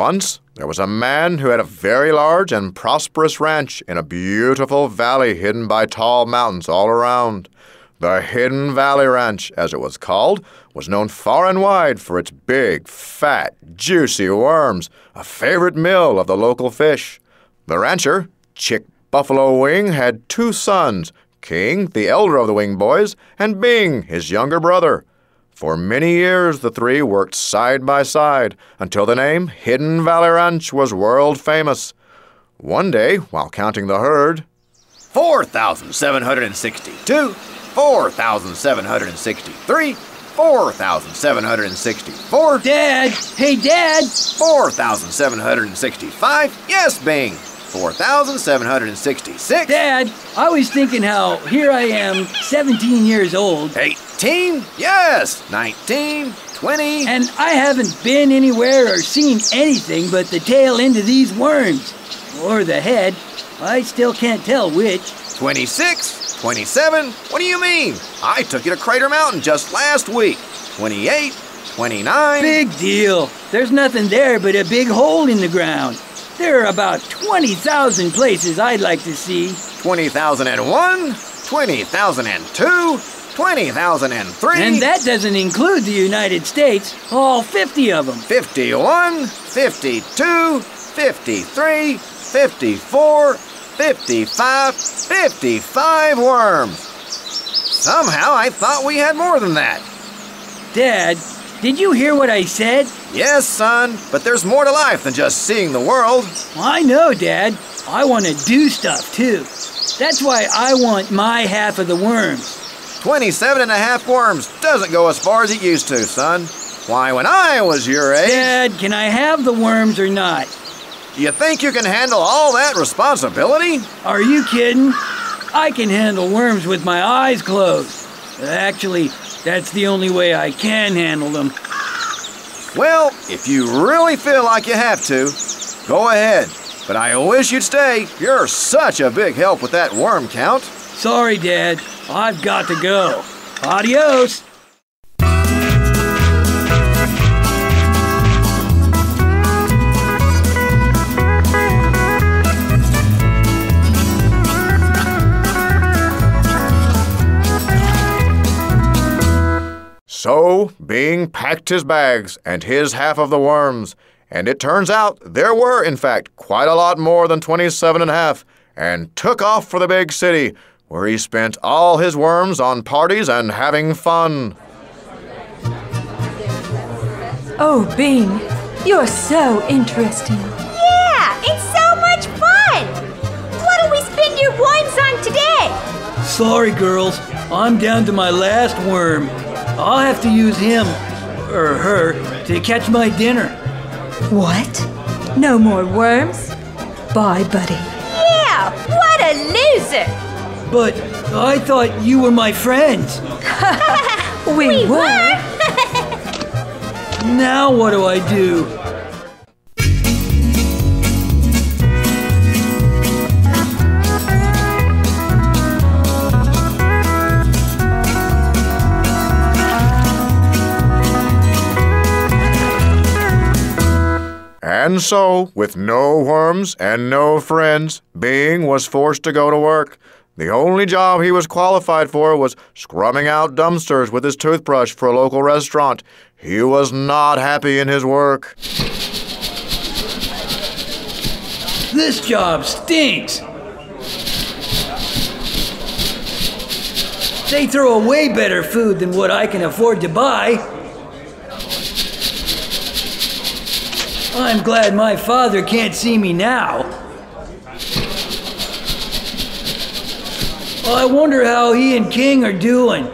Once there was a man who had a very large and prosperous ranch in a beautiful valley hidden by tall mountains all around. The Hidden Valley Ranch, as it was called, was known far and wide for its big, fat, juicy worms, a favorite meal of the local fish. The rancher, Chick Buffalo Wing, had two sons, King, the elder of the Wing boys, and Bing, his younger brother. For many years, the three worked side by side until the name Hidden Valley Ranch was world famous. One day, while counting the herd, 4,762, 4,763, 4,764. Dad! Hey, Dad! 4,765. Yes, Bing! 4,766. Dad, I was thinking how here I am, 17 years old. 18? Yes. 19? 20? And I haven't been anywhere or seen anything but the tail end of these worms. Or the head. I still can't tell which. 26? 27? What do you mean? I took you to Crater Mountain just last week. 28? 29? Big deal. There's nothing there but a big hole in the ground. There are about 20,000 places I'd like to see. 20,001, 20,002, 20,003. And that doesn't include the United States, all 50 of them. 51, 52, 53, 54, 55, 55 worms. Somehow I thought we had more than that. Dad, did you hear what I said? Yes, son, but there's more to life than just seeing the world. I know, Dad. I want to do stuff, too. That's why I want my half of the worms. 27 and a half worms doesn't go as far as it used to, son. Why, when I was your age... Dad, can I have the worms or not? You think you can handle all that responsibility? Are you kidding? I can handle worms with my eyes closed. Actually, that's the only way I can handle them. Well, if you really feel like you have to, go ahead. But I wish you'd stay. You're such a big help with that worm count. Sorry, Dad. I've got to go. Adios. So Bing packed his bags and his half of the worms, and it turns out there were, in fact, quite a lot more than 27 and a half, and took off for the big city, where he spent all his worms on parties and having fun. Oh, Bing, you're so interesting. Yeah, it's so much fun! What do we spend your worms on today? Sorry, girls, I'm down to my last worm. I'll have to use him, or her, to catch my dinner. What? No more worms? Bye, buddy. Yeah, what a loser! But I thought you were my friends. we were. Now what do I do? And so, with no worms and no friends, Bing was forced to go to work. The only job he was qualified for was scrubbing out dumpsters with his toothbrush for a local restaurant. He was not happy in his work. This job stinks. They throw away better food than what I can afford to buy. I'm glad my father can't see me now. I wonder how he and King are doing.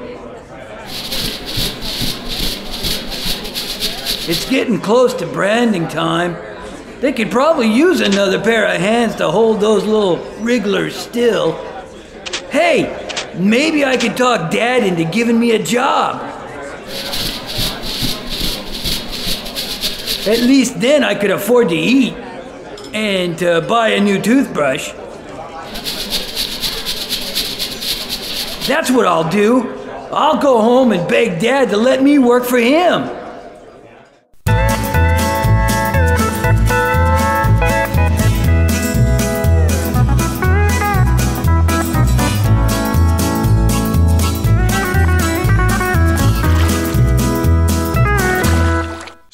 It's getting close to branding time. They could probably use another pair of hands to hold those little wrigglers still. Hey, maybe I could talk Dad into giving me a job. At least then I could afford to eat and to buy a new toothbrush. That's what I'll do. I'll go home and beg Dad to let me work for him.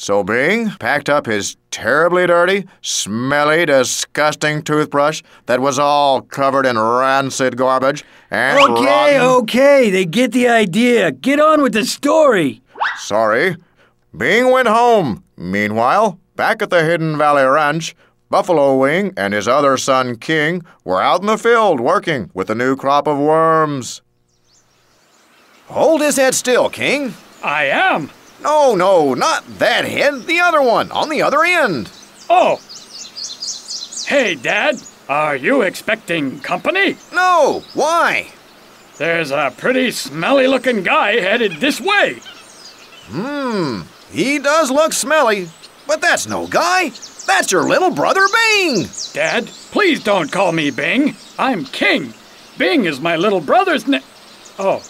So Bing packed up his terribly dirty, smelly, disgusting toothbrush that was all covered in rancid garbage and Okay, they get the idea. Get on with the story. Sorry. Bing went home. Meanwhile, back at the Hidden Valley Ranch, Buffalo Wing and his other son, King, were out in the field working with a new crop of worms. Hold his head still, King. I am. No, not that head. The other one, on the other end. Oh. Hey, Dad, are you expecting company? No. Why? There's a pretty smelly-looking guy headed this way. He does look smelly, but that's no guy. That's your little brother, Bing. Dad, please don't call me Bing. I'm King. Bing is my little brother's name. Oh.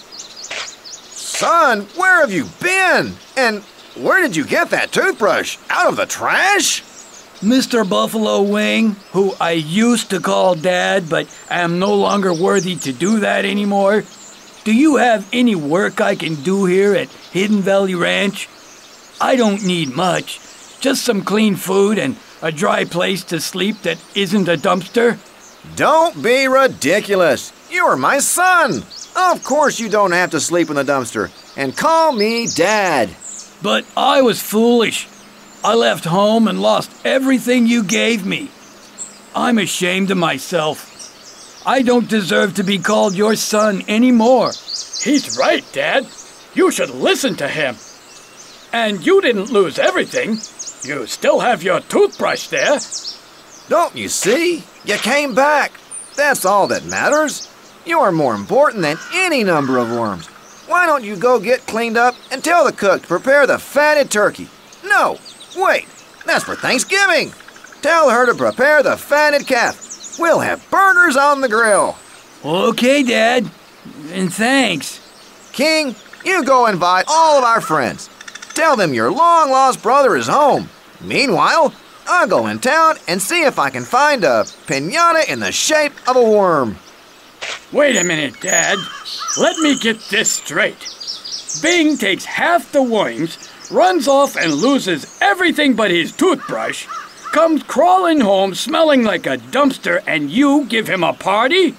Son, where have you been? And where did you get that toothbrush? Out of the trash? Mr. Buffalo Wing, who I used to call Dad, but I am no longer worthy to do that anymore. Do you have any work I can do here at Hidden Valley Ranch? I don't need much. Just some clean food and a dry place to sleep that isn't a dumpster. Don't be ridiculous. You're my son. Of course you don't have to sleep in the dumpster. And call me Dad. But I was foolish. I left home and lost everything you gave me. I'm ashamed of myself. I don't deserve to be called your son anymore. He's right, Dad. You should listen to him. And you didn't lose everything. You still have your toothbrush there. Don't you see? You came back. That's all that matters. You are more important than any number of worms. Why don't you go get cleaned up and tell the cook to prepare the fatted turkey? No, wait, that's for Thanksgiving. Tell her to prepare the fatted calf. We'll have burgers on the grill. Okay, Dad, and thanks. King, you go invite all of our friends. Tell them your long-lost brother is home. Meanwhile, I'll go in town and see if I can find a piñata in the shape of a worm. Wait a minute, Dad. Let me get this straight. Bing takes half the worms, runs off and loses everything but his toothbrush, comes crawling home smelling like a dumpster, and you give him a party?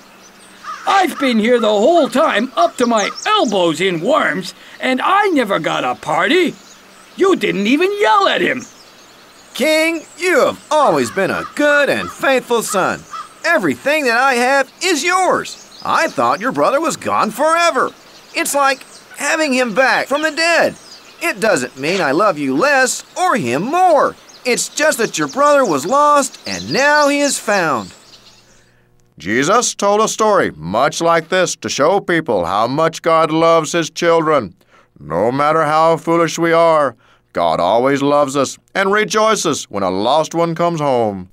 I've been here the whole time up to my elbows in worms, and I never got a party. You didn't even yell at him. King, you have always been a good and faithful son. Everything that I have is yours. I thought your brother was gone forever. It's like having him back from the dead. It doesn't mean I love you less or him more. It's just that your brother was lost and now he is found. Jesus told a story much like this to show people how much God loves his children. No matter how foolish we are, God always loves us and rejoices when a lost one comes home.